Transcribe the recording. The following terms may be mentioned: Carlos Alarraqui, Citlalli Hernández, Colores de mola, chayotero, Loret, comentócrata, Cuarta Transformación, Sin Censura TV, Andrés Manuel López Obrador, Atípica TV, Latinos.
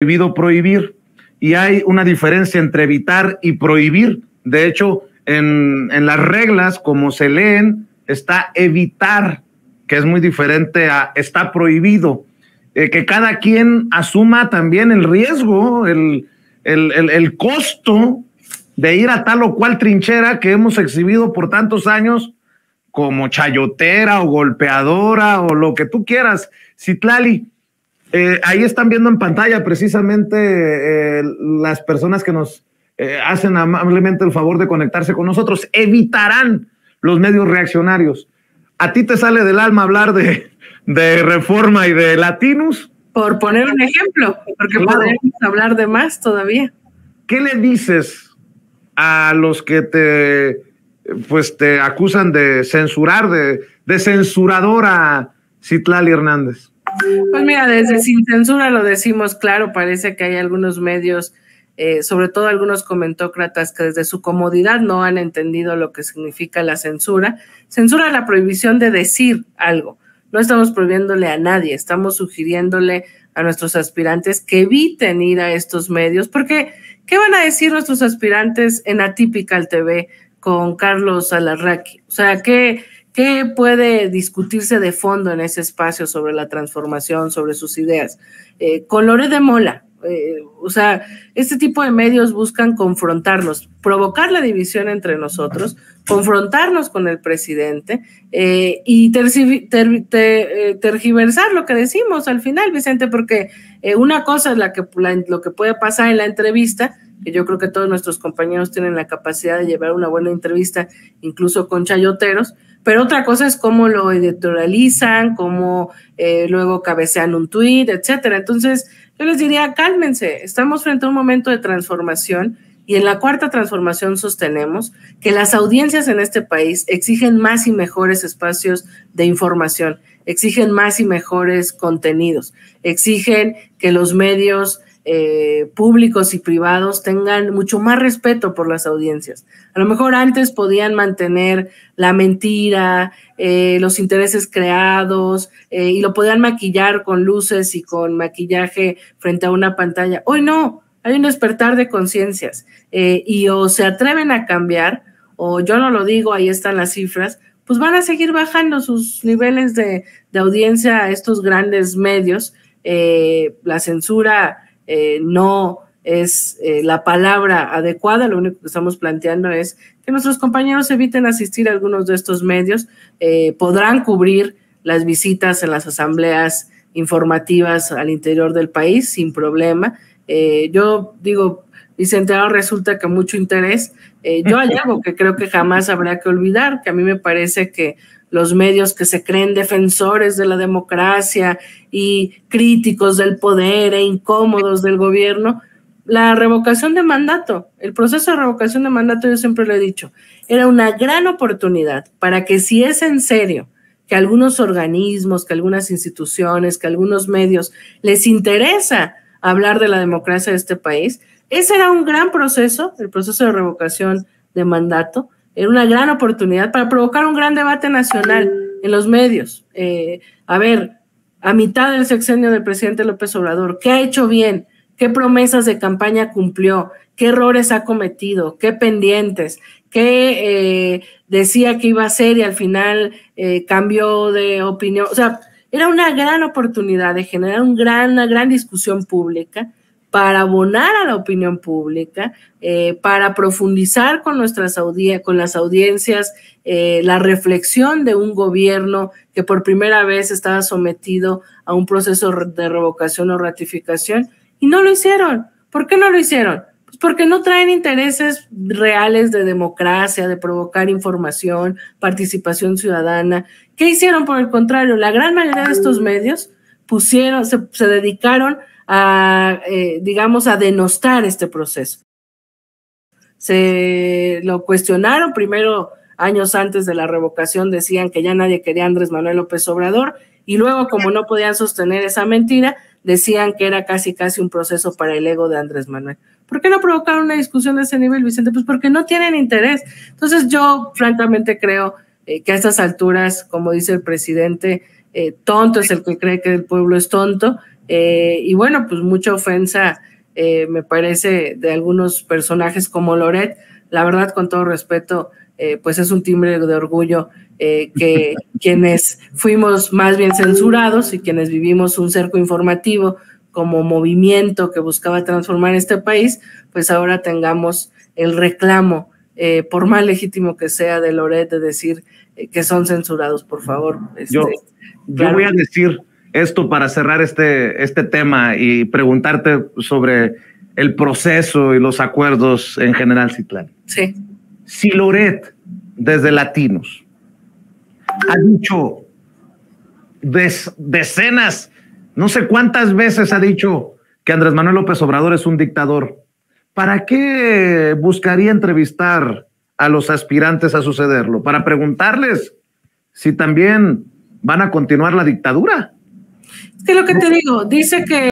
Prohibido prohibir, y hay una diferencia entre evitar y prohibir. De hecho, en las reglas, como se leen, está evitar, que es muy diferente a está prohibido. Que cada quien asuma también el riesgo, el costo de ir a tal o cual trinchera que hemos exhibido por tantos años como chayotera o golpeadora o lo que tú quieras. Citlalli, ahí están viendo en pantalla precisamente las personas que nos hacen amablemente el favor de conectarse con nosotros. Evitarán los medios reaccionarios. ¿A ti te sale del alma hablar de Reforma y de Latinos? Por poner un ejemplo, porque claro, podríamos hablar de más todavía. ¿Qué le dices a los que te acusan de censurar, de censuradora, Citlalli Hernández? Pues mira, desde Sin Censura lo decimos claro, parece que hay algunos medios, sobre todo algunos comentócratas, que desde su comodidad no han entendido lo que significa la censura. Censura es la prohibición de decir algo. No estamos prohibiéndole a nadie, estamos sugiriéndole a nuestros aspirantes que eviten ir a estos medios, porque ¿qué van a decir nuestros aspirantes en Atípica TV con Carlos Alarraqui? O sea, ¿qué puede discutirse de fondo en ese espacio sobre la transformación, sobre sus ideas? Colores de Mola. O sea, este tipo de medios buscan confrontarnos, provocar la división entre nosotros, confrontarnos con el presidente y tergiversar lo que decimos al final, Vicente, porque una cosa es lo que puede pasar en la entrevista, que yo creo que todos nuestros compañeros tienen la capacidad de llevar una buena entrevista, incluso con chayoteros, pero otra cosa es cómo lo editorializan, cómo luego cabecean un tuit, etcétera. Entonces, yo les diría, cálmense, estamos frente a un momento de transformación y en la Cuarta Transformación sostenemos que las audiencias en este país exigen más y mejores espacios de información, exigen más y mejores contenidos, exigen que los medios públicos y privados tengan mucho más respeto por las audiencias. A lo mejor antes podían mantener la mentira, los intereses creados y lo podían maquillar con luces y con maquillaje frente a una pantalla. Hoy no, hay un despertar de conciencias y o se atreven a cambiar, o yo no lo digo, ahí están las cifras, pues van a seguir bajando sus niveles de audiencia a estos grandes medios. La censura no es la palabra adecuada, lo único que estamos planteando es que nuestros compañeros eviten asistir a algunos de estos medios, podrán cubrir las visitas en las asambleas informativas al interior del país sin problema. Yo digo, Vicente, ahora resulta que mucho interés, yo hay algo que creo que jamás habrá que olvidar, que a mí me parece que los medios que se creen defensores de la democracia y críticos del poder e incómodos del gobierno, la revocación de mandato, el proceso de revocación de mandato, yo siempre lo he dicho, era una gran oportunidad para que, si es en serio que algunos organismos, que algunas instituciones, que algunos medios les interesa hablar de la democracia de este país, ese era un gran proceso, el proceso de revocación de mandato. Era una gran oportunidad para provocar un gran debate nacional en los medios. A mitad del sexenio del presidente López Obrador, ¿qué ha hecho bien? ¿Qué promesas de campaña cumplió? ¿Qué errores ha cometido? ¿Qué pendientes? ¿Qué decía que iba a hacer y al final cambió de opinión? O sea, era una gran oportunidad de generar una gran discusión pública, para abonar a la opinión pública, para profundizar con las audiencias, la reflexión de un gobierno que por primera vez estaba sometido a un proceso de revocación o ratificación, y no lo hicieron. ¿Por qué no lo hicieron? Pues porque no traen intereses reales de democracia, de provocar información, participación ciudadana. ¿Qué hicieron? Por el contrario, la gran mayoría de estos medios se dedicaron a denostar este proceso. Se lo cuestionaron primero, años antes de la revocación decían que ya nadie quería a Andrés Manuel López Obrador, y luego, como no podían sostener esa mentira, decían que era casi un proceso para el ego de Andrés Manuel. ¿Por qué no provocaron una discusión de ese nivel, Vicente? Pues porque no tienen interés. Entonces yo francamente creo que a estas alturas, como dice el presidente, tonto es el que cree que el pueblo es tonto. Y bueno, pues mucha ofensa, me parece, de algunos personajes como Loret. La verdad, con todo respeto, pues es un timbre de orgullo que quienes fuimos más bien censurados y quienes vivimos un cerco informativo como movimiento que buscaba transformar este país, pues ahora tengamos el reclamo, por más legítimo que sea, de Loret, de decir que son censurados. Por favor. Yo voy a decir esto para cerrar este tema y preguntarte sobre el proceso y los acuerdos en general, Citlalli. Sí. Si Loret, desde Latinos, ha dicho decenas, no sé cuántas veces ha dicho que Andrés Manuel López Obrador es un dictador, ¿para qué buscaría entrevistar a los aspirantes a sucederlo? ¿Para preguntarles si también van a continuar la dictadura? Es que lo que te digo, dice que